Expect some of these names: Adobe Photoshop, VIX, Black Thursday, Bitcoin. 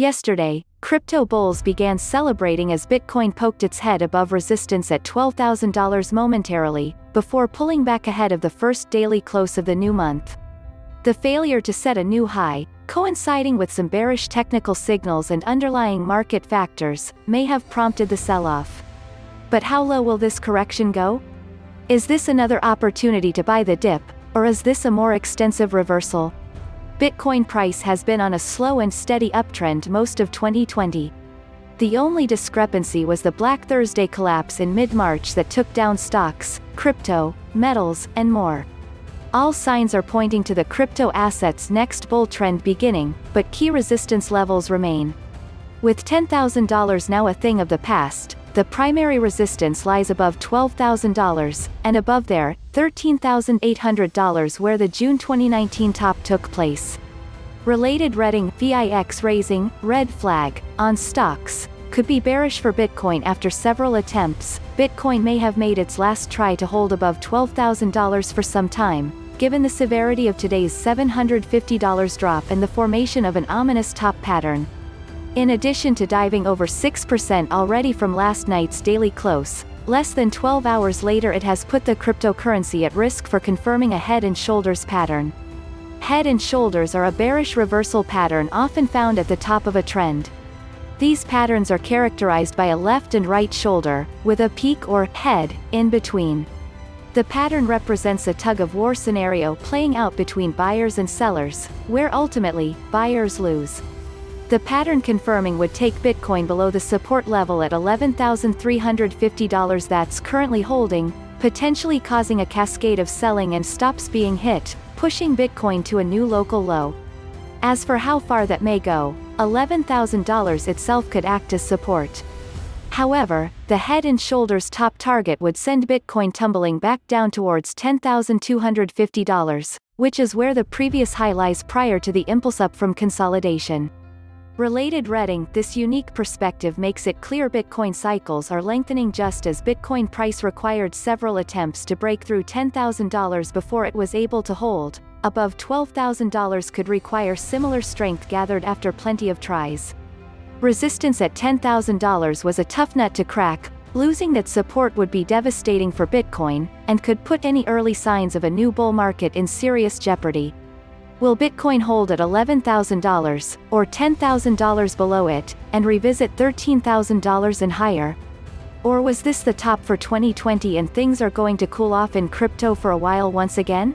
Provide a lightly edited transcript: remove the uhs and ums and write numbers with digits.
Yesterday, crypto bulls began celebrating as Bitcoin poked its head above resistance at $12,000 momentarily, before pulling back ahead of the first daily close of the new month. The failure to set a new high, coinciding with some bearish technical signals and underlying market factors, may have prompted the sell-off. But how low will this correction go? Is this another opportunity to buy the dip, or is this a more extensive reversal? Bitcoin price has been on a slow and steady uptrend most of 2020. The only discrepancy was the Black Thursday collapse in mid-March that took down stocks, crypto, metals, and more. All signs are pointing to the crypto assets' next bull trend beginning, but key resistance levels remain. With $10,000 now a thing of the past, the primary resistance lies above $12,000, and above there, $13,800, where the June 2019 top took place. Related VIX raising, red flag, on stocks, could be bearish for Bitcoin after several attempts. Bitcoin may have made its last try to hold above $12,000 for some time, given the severity of today's $750 drop and the formation of an ominous top pattern. In addition to diving over 6% already from last night's daily close, less than 12 hours later it has put the cryptocurrency at risk for confirming a head and shoulders pattern. Head and shoulders are a bearish reversal pattern often found at the top of a trend. These patterns are characterized by a left and right shoulder, with a peak or head in between. The pattern represents a tug-of-war scenario playing out between buyers and sellers, where ultimately, buyers lose. The pattern confirming would take Bitcoin below the support level at $11,350 that's currently holding, potentially causing a cascade of selling and stops being hit, pushing Bitcoin to a new local low. As for how far that may go, $11,000 itself could act as support. However, the head and shoulders top target would send Bitcoin tumbling back down towards $10,250, which is where the previous high lies prior to the impulse up from consolidation. Related reading, this unique perspective makes it clear Bitcoin cycles are lengthening just as Bitcoin price required several attempts to break through $10,000 before it was able to hold. Above $12,000 could require similar strength gathered after plenty of tries. Resistance at $10,000 was a tough nut to crack. Losing that support would be devastating for Bitcoin, and could put any early signs of a new bull market in serious jeopardy. Will Bitcoin hold at $11,000, or $10,000 below it, and revisit $13,000 and higher? Or was this the top for 2020 and things are going to cool off in crypto for a while once again?